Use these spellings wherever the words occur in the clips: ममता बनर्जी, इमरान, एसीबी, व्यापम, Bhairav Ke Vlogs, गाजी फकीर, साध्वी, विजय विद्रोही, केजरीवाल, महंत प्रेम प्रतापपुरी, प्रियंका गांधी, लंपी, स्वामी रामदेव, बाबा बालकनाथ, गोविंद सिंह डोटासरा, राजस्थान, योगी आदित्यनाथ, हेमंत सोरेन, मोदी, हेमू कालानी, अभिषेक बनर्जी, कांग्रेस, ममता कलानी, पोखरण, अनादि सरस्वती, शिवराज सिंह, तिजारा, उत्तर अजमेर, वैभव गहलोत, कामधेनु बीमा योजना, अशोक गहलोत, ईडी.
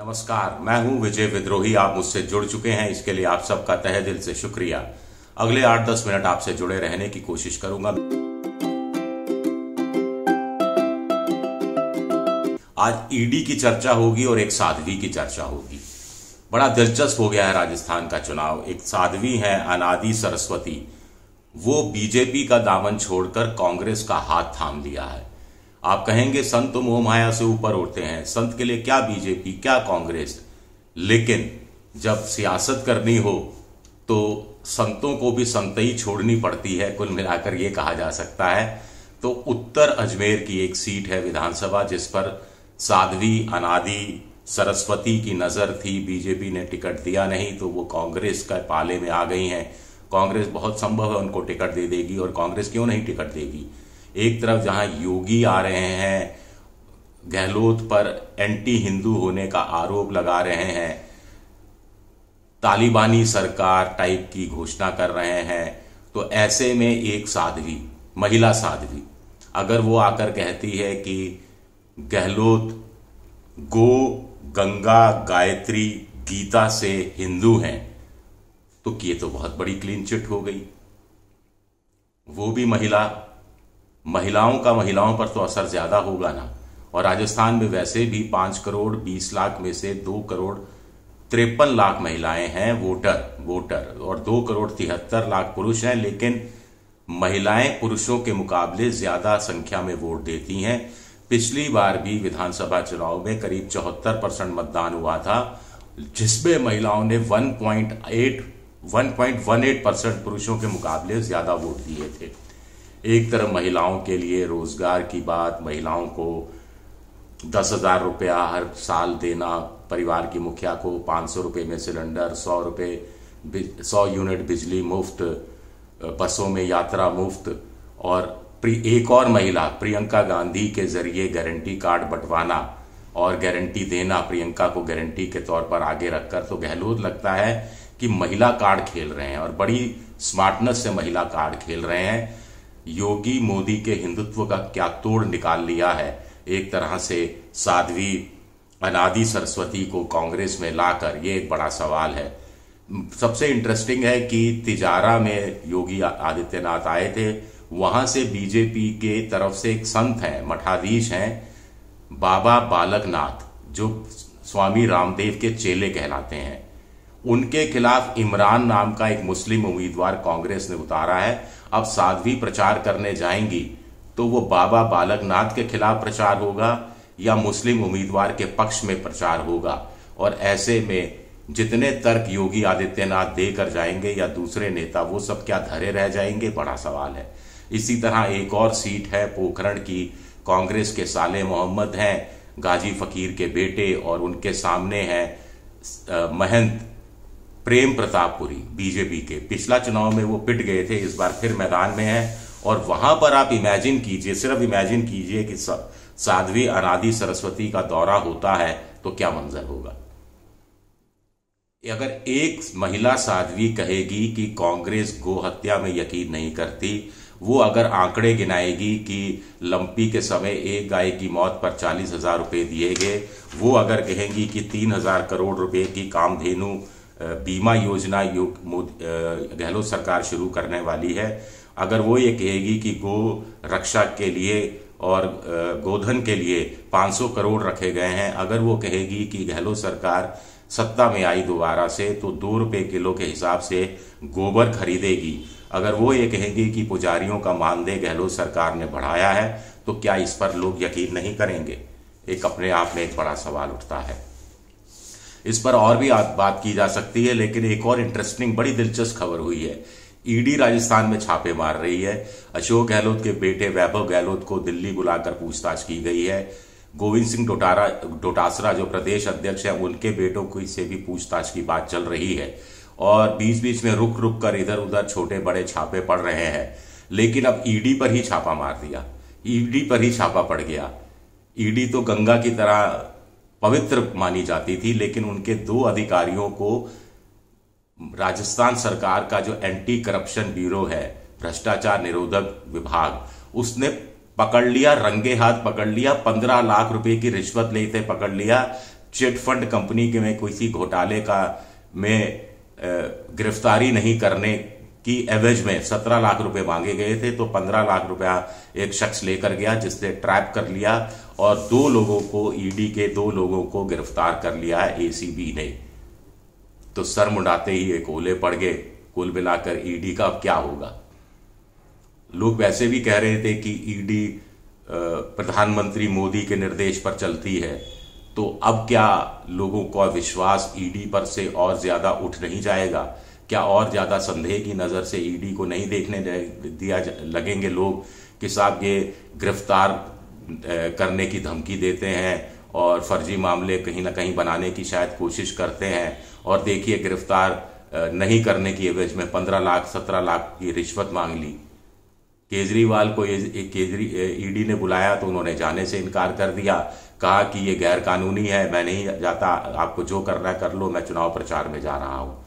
नमस्कार, मैं हूं विजय विद्रोही। आप मुझसे जुड़ चुके हैं, इसके लिए आप सबका तहे दिल से शुक्रिया। अगले 8-10 मिनट आपसे जुड़े रहने की कोशिश करूंगा। आज ईडी की चर्चा होगी और एक साध्वी की चर्चा होगी। बड़ा दिलचस्प हो गया है राजस्थान का चुनाव। एक साध्वी है अनादि सरस्वती, वो बीजेपी का दामन छोड़कर कांग्रेस का हाथ थाम लिया है। आप कहेंगे संत मोह माया से ऊपर उठते हैं, संत के लिए क्या बीजेपी, क्या कांग्रेस। लेकिन जब सियासत करनी हो तो संतों को भी संतई छोड़नी पड़ती है, कुल मिलाकर ये कहा जा सकता है। तो उत्तर अजमेर की एक सीट है विधानसभा, जिस पर साध्वी अनादि सरस्वती की नज़र थी। बीजेपी ने टिकट दिया नहीं तो वो कांग्रेस के पाले में आ गई हैं। कांग्रेस बहुत संभव है उनको टिकट दे देगी, और कांग्रेस क्यों नहीं टिकट देगी। एक तरफ जहां योगी आ रहे हैं, गहलोत पर एंटी हिंदू होने का आरोप लगा रहे हैं, तालिबानी सरकार टाइप की घोषणा कर रहे हैं, तो ऐसे में एक साध्वी, महिला साध्वी, अगर वो आकर कहती है कि गहलोत गो गंगा गायत्री गीता से हिंदू हैं, तो ये तो बहुत बड़ी क्लीन चिट हो गई। वो भी महिला, महिलाओं का महिलाओं पर तो असर ज्यादा होगा ना। और राजस्थान में वैसे भी 5 करोड़ 20 लाख में से 2 करोड़ 53 लाख महिलाएं हैं वोटर, और 2 करोड़ 73 लाख पुरुष हैं। लेकिन महिलाएं पुरुषों के मुकाबले ज्यादा संख्या में वोट देती हैं। पिछली बार भी विधानसभा चुनाव में करीब 74% मतदान हुआ था, जिसमें महिलाओं ने 1.18% पुरुषों के मुकाबले ज्यादा वोट दिए थे। एक तरफ महिलाओं के लिए रोजगार की बात, महिलाओं को 10,000 रुपया हर साल देना, परिवार की मुखिया को 500 रुपये में सिलेंडर, 100 रुपये 100 यूनिट बिजली मुफ्त, बसों में यात्रा मुफ्त, और एक और महिला प्रियंका गांधी के जरिए गारंटी कार्ड बंटवाना और गारंटी देना, प्रियंका को गारंटी के तौर पर आगे रखकर। तो गहलोत लगता है कि महिला कार्ड खेल रहे हैं, और बड़ी स्मार्टनेस से महिला कार्ड खेल रहे हैं। योगी मोदी के हिंदुत्व का क्या तोड़ निकाल लिया है। एक तरह से साध्वी अनादि सरस्वती को कांग्रेस में लाकर, ये एक बड़ा सवाल है। सबसे इंटरेस्टिंग है कि तिजारा में योगी आदित्यनाथ आए थे, वहां से बीजेपी के तरफ से एक संत हैं, मठाधीश हैं, बाबा बालकनाथ, जो स्वामी रामदेव के चेले कहलाते हैं, उनके खिलाफ इमरान नाम का एक मुस्लिम उम्मीदवार कांग्रेस ने उतारा है। अब साध्वी प्रचार करने जाएंगी तो वो बाबा बालकनाथ के खिलाफ प्रचार होगा या मुस्लिम उम्मीदवार के पक्ष में प्रचार होगा। और ऐसे में जितने तर्क योगी आदित्यनाथ देकर जाएंगे या दूसरे नेता, वो सब क्या धरे रह जाएंगे, बड़ा सवाल है। इसी तरह एक और सीट है पोखरण की, कांग्रेस के साले मोहम्मद हैं, गाजी फकीर के बेटे, और उनके सामने हैं महंत प्रेम प्रतापपुरी बीजेपी के। पिछला चुनाव में वो पिट गए थे, इस बार फिर मैदान में हैं। और वहां पर आप इमेजिन कीजिए, सिर्फ इमेजिन कीजिए कि साध्वी अनादि सरस्वती का दौरा होता है तो क्या मंजर होगा। अगर एक महिला साध्वी कहेगी कि कांग्रेस गोहत्या में यकीन नहीं करती, वो अगर आंकड़े गिनाएगी कि लंपी के समय एक गाय की मौत पर 40,000 रुपये दिए गए, वो अगर कहेंगी कि 3,000 करोड़ रुपये की कामधेनु बीमा योजना गहलोत सरकार शुरू करने वाली है, अगर वो ये कहेगी कि गो रक्षा के लिए और गोधन के लिए 500 करोड़ रखे गए हैं, अगर वो कहेगी कि गहलोत सरकार सत्ता में आई दोबारा से तो 2 रुपये किलो के हिसाब से गोबर खरीदेगी, अगर वो ये कहेगी कि पुजारियों का मानदेय गहलोत सरकार ने बढ़ाया है, तो क्या इस पर लोग यकीन नहीं करेंगे। एक अपने आप में एक बड़ा सवाल उठता है। इस पर और भी बात की जा सकती है। लेकिन एक और इंटरेस्टिंग, बड़ी दिलचस्प खबर हुई है। ईडी राजस्थान में छापे मार रही है। अशोक गहलोत के बेटे वैभव गहलोत को दिल्ली बुलाकर पूछताछ की गई है। गोविंद सिंह डोटासरा जो प्रदेश अध्यक्ष हैं, उनके बेटों की से भी पूछताछ की बात चल रही है। और बीच बीच में रुक रुक कर इधर उधर छोटे बड़े छापे पड़ रहे हैं। लेकिन अब ईडी पर ही छापा मार दिया, ईडी पर ही छापा पड़ गया। ईडी तो गंगा की तरह पवित्र मानी जाती थी, लेकिन उनके 2 अधिकारियों को राजस्थान सरकार का जो एंटी करप्शन ब्यूरो है, भ्रष्टाचार निरोधक विभाग, उसने पकड़ लिया, रंगे हाथ पकड़ लिया। 15 लाख रुपए की रिश्वत लेते पकड़ लिया, चिट फंड कंपनी के में किसी घोटाले का में गिरफ्तारी नहीं करने की एवज में 17 लाख रुपए मांगे गए थे, तो 15 लाख रुपया एक शख्स लेकर गया जिसने ट्रैप कर लिया और दो लोगों को ईडी के दो लोगों को गिरफ्तार कर लिया है एसीबी ने। तो सर मुंडाते ही एक ओले पड़ गए। कुल मिलाकर ईडी का अब क्या होगा? लोग वैसे भी कह रहे थे कि ईडी प्रधानमंत्री मोदी के निर्देश पर चलती है, तो अब क्या लोगों का विश्वास ईडी पर से और ज्यादा उठ नहीं जाएगा? क्या और ज्यादा संदेह की नजर से ईडी को नहीं देखने दिया लगेंगे लोग कि साहब ये गिरफ्तार करने की धमकी देते हैं और फर्जी मामले कहीं ना कहीं बनाने की शायद कोशिश करते हैं, और देखिए गिरफ्तार नहीं करने की एवज में 15 लाख 17 लाख की रिश्वत मांग ली। केजरीवाल को ईडी ने बुलाया तो उन्होंने जाने से इनकार कर दिया, कहा कि ये गैर कानूनी है, मैं नहीं जाता, आपको जो करना कर लो, मैं चुनाव प्रचार में जा रहा हूँ।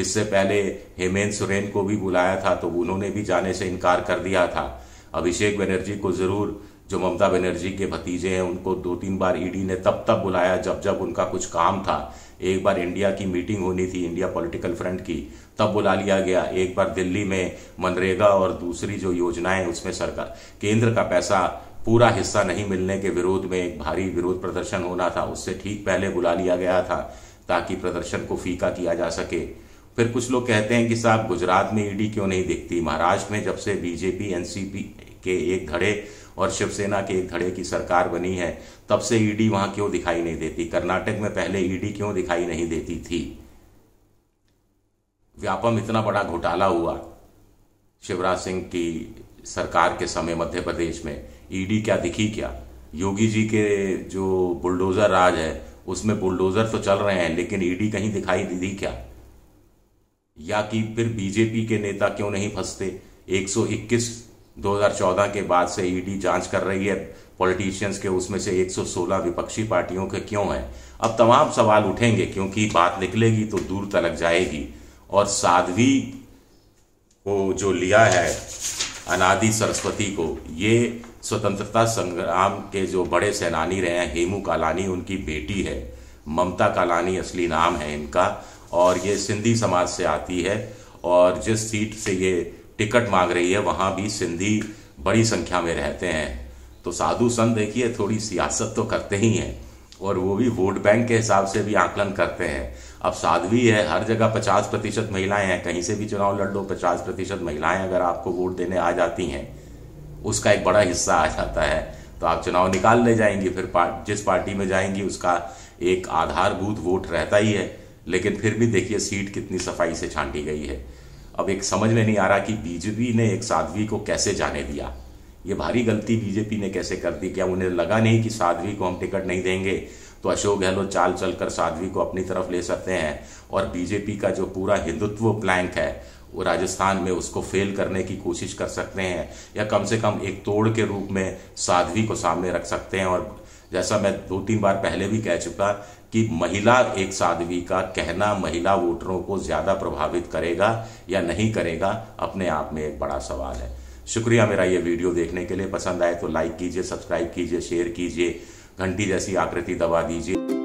इससे पहले हेमंत सोरेन को भी बुलाया था तो उन्होंने भी जाने से इनकार कर दिया था। अभिषेक बनर्जी को जरूर, जो ममता बनर्जी के भतीजे हैं, उनको 2-3 बार ईडी ने तब बुलाया जब जब उनका कुछ काम था। एक बार इंडिया की मीटिंग होनी थी, इंडिया पॉलिटिकल फ्रंट की, तब बुला लिया गया। एक बार दिल्ली में मनरेगा और दूसरी जो योजनाएं उसमें सरकार केंद्र का पैसा पूरा हिस्सा नहीं मिलने के विरोध में एक भारी विरोध प्रदर्शन होना था, उससे ठीक पहले बुला लिया गया था ताकि प्रदर्शन को फीका किया जा सके। फिर कुछ लोग कहते हैं कि साहब गुजरात में ईडी क्यों नहीं दिखती? महाराष्ट्र में जब से बीजेपी एनसीपी के एक धड़े और शिवसेना के एक धड़े की सरकार बनी है तब से ईडी वहां क्यों दिखाई नहीं देती? कर्नाटक में पहले ईडी क्यों दिखाई नहीं देती थी? व्यापम इतना बड़ा घोटाला हुआ शिवराज सिंह की सरकार के समय मध्य प्रदेश में, ईडी क्या दिखी? क्या योगी जी के जो बुलडोजर राज है उसमें बुलडोजर तो चल रहे हैं लेकिन ईडी कहीं दिखाई दी क्या? या कि फिर बीजेपी के नेता क्यों नहीं फंसते? 121 2014 के बाद से ईडी जांच कर रही है पॉलिटिशियंस के, उसमें से 116 विपक्षी पार्टियों के क्यों हैं? अब तमाम सवाल उठेंगे क्योंकि बात निकलेगी तो दूर तलक जाएगी। और साध्वी को जो लिया है, अनादि सरस्वती को, ये स्वतंत्रता संग्राम के जो बड़े सेनानी रहे हैं, हेमू कालानी उनकी बेटी है, ममता कलानी असली नाम है इनका, और ये सिंधी समाज से आती है और जिस सीट से ये टिकट मांग रही है वहाँ भी सिंधी बड़ी संख्या में रहते हैं। तो साधु संत देखिए थोड़ी सियासत तो करते ही हैं और वो भी वोट बैंक के हिसाब से भी आकलन करते हैं। अब साध्वी है, हर जगह 50% महिलाएं हैं, कहीं से भी चुनाव लड़ लो 50% महिलाएं अगर आपको वोट देने आ जाती हैं, उसका एक बड़ा हिस्सा आ जाता है तो आप चुनाव निकाल ले जाएंगी। फिर जिस पार्टी में जाएंगी उसका एक आधारभूत वोट रहता ही है, लेकिन फिर भी देखिए सीट कितनी सफाई से छांटी गई है। अब एक समझ में नहीं आ रहा कि बीजेपी ने एक साध्वी को कैसे जाने दिया, ये भारी गलती बीजेपी ने कैसे कर दी? क्या उन्हें लगा नहीं कि साध्वी को हम टिकट नहीं देंगे तो अशोक गहलोत चाल चलकर साध्वी को अपनी तरफ ले सकते हैं और बीजेपी का जो पूरा हिंदुत्व प्लैंक है वो राजस्थान में, उसको फेल करने की कोशिश कर सकते हैं या कम से कम एक तोड़ के रूप में साध्वी को सामने रख सकते हैं। और जैसा मैं 2-3 बार पहले भी कह चुका कि महिला एक साध्वी का कहना महिला वोटरों को ज़्यादा प्रभावित करेगा या नहीं करेगा, अपने आप में एक बड़ा सवाल है। शुक्रिया मेरा ये वीडियो देखने के लिए। पसंद आए तो लाइक कीजिए, सब्सक्राइब कीजिए, शेयर कीजिए, घंटी जैसी आकृति दबा दीजिए।